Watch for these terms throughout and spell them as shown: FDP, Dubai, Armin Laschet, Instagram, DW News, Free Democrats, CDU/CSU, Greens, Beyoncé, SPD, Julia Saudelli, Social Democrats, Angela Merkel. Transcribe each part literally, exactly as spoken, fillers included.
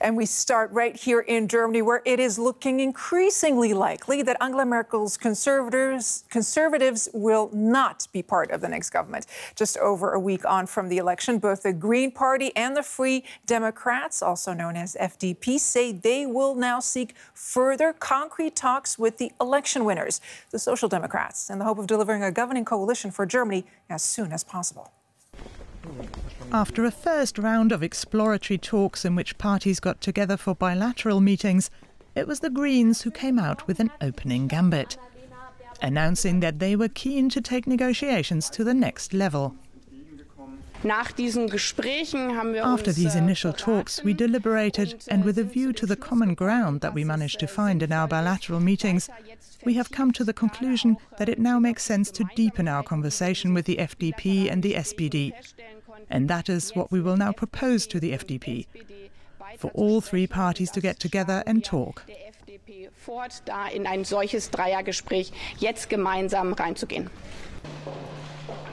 And we start right here in Germany, where it is looking increasingly likely that Angela Merkel's conservatives, conservatives will not be part of the next government. Just over a week on from the election, both the Green Party and the Free Democrats, also known as F D P, say they will now seek further concrete talks with the election winners, the Social Democrats, in the hope of delivering a governing coalition for Germany as soon as possible. After a first round of exploratory talks in which parties got together for bilateral meetings, it was the Greens who came out with an opening gambit, announcing that they were keen to take negotiations to the next level. After these initial talks, we deliberated, and with a view to the common ground that we managed to find in our bilateral meetings, we have come to the conclusion that it now makes sense to deepen our conversation with the F D P and the S P D. And that is what we will now propose to the F D P, for all three parties to get together and talk.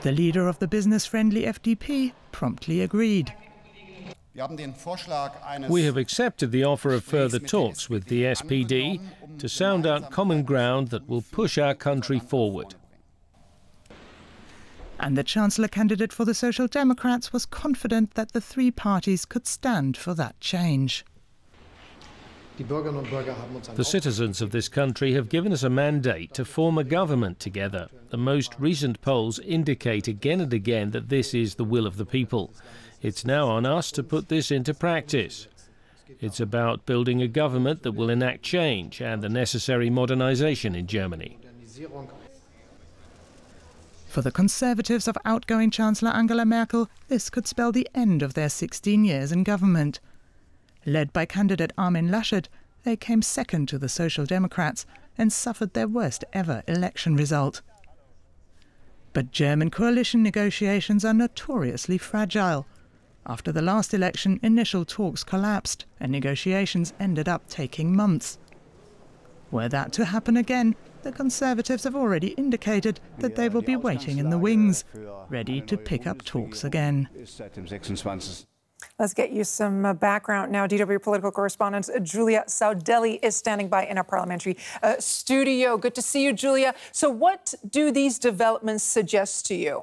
The leader of the business-friendly F D P promptly agreed. We have accepted the offer of further talks with the S P D to sound out common ground that will push our country forward. And the Chancellor candidate for the Social Democrats was confident that the three parties could stand for that change. The citizens of this country have given us a mandate to form a government together. The most recent polls indicate again and again that this is the will of the people. It's now on us to put this into practice. It's about building a government that will enact change and the necessary modernization in Germany. For the Conservatives of outgoing Chancellor Angela Merkel, this could spell the end of their sixteen years in government. Led by candidate Armin Laschet, they came second to the Social Democrats and suffered their worst ever election result. But German coalition negotiations are notoriously fragile. After the last election, initial talks collapsed and negotiations ended up taking months. Were that to happen again, the Conservatives have already indicated that they will be waiting in the wings, ready to pick up talks again. Let's get you some uh, background now. D W political correspondent uh, Julia Saudelli is standing by in our parliamentary uh, studio. Good to see you, Julia. So what do these developments suggest to you?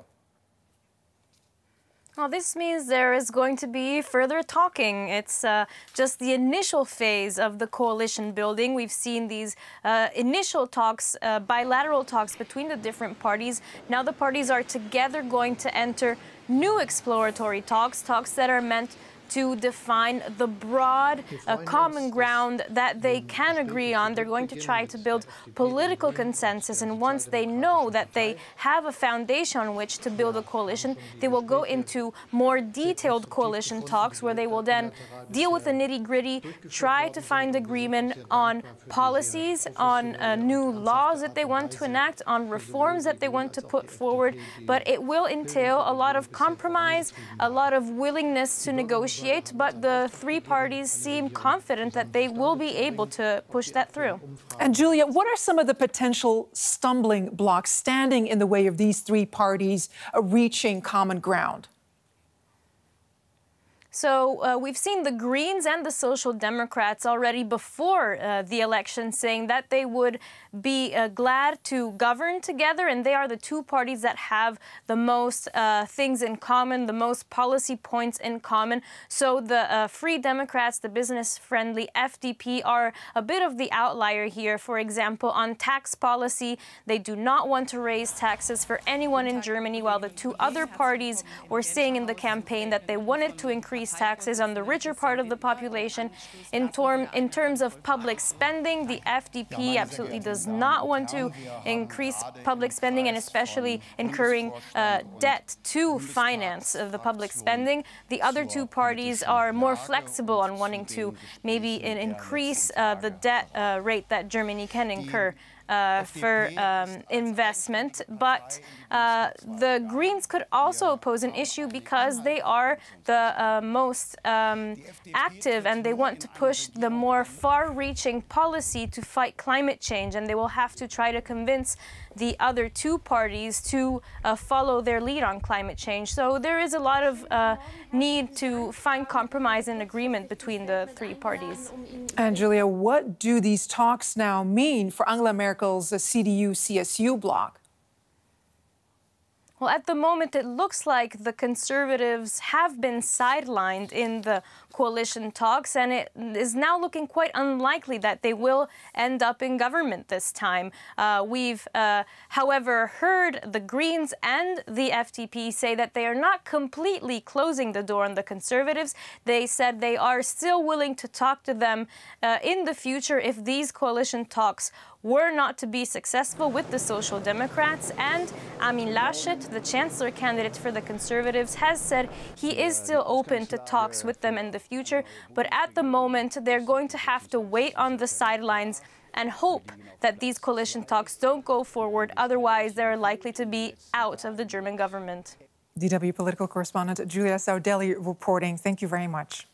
Well, this means there is going to be further talking. It's uh, just the initial phase of the coalition building. We've seen these uh, initial talks, uh, bilateral talks between the different parties. Now the parties are together going to enter new exploratory talks, talks that are meant to define the broad uh, common ground that they can agree on. They're going to try to build political consensus, and once they know that they have a foundation on which to build a coalition, they will go into more detailed coalition talks where they will then deal with the nitty-gritty, try to find agreement on policies, on uh, new laws that they want to enact, on reforms that they want to put forward. But it will entail a lot of compromise, a lot of willingness to negotiate. But the three parties seem confident that they will be able to push that through. And Julia, what are some of the potential stumbling blocks standing in the way of these three parties reaching common ground? So uh, we've seen the Greens and the Social Democrats already before uh, the election saying that they would be uh, glad to govern together, and they are the two parties that have the most uh, things in common, the most policy points in common. So the uh, Free Democrats, the business-friendly F D P, are a bit of the outlier here. For example, on tax policy, they do not want to raise taxes for anyone in Germany, while the two other parties were saying in the campaign that they wanted to increase taxes on the richer part of the population. In, term, in terms of public spending, the F D P absolutely does not want to increase public spending, and especially incurring uh, debt to finance the public spending. The other two parties are more flexible on wanting to maybe increase uh, the debt uh, rate that Germany can incur uh, for um, investment. But uh, the Greens could also oppose an issue because they are the uh, most um, active, and they want to push the more far-reaching policy to fight climate change, and they will have to try to convince the other two parties to uh, follow their lead on climate change. So there is a lot of uh, need to find compromise and agreement between the three parties. And Julia, what do these talks now mean for Angela Merkel's uh, C D U C S U bloc? Well, at the moment, it looks like the Conservatives have been sidelined in the coalition talks, and it is now looking quite unlikely that they will end up in government this time. Uh, we've, uh, however, heard the Greens and the F D P say that they are not completely closing the door on the Conservatives. They said they are still willing to talk to them uh, in the future if these coalition talks were not to be successful with the Social Democrats. And Armin Laschet, the chancellor candidate for the Conservatives, has said he is still open to talks with them in the future, but at the moment they're going to have to wait on the sidelines and hope that these coalition talks don't go forward. Otherwise, they're likely to be out of the German government. D W political correspondent Julia Saudelli reporting. Thank you very much.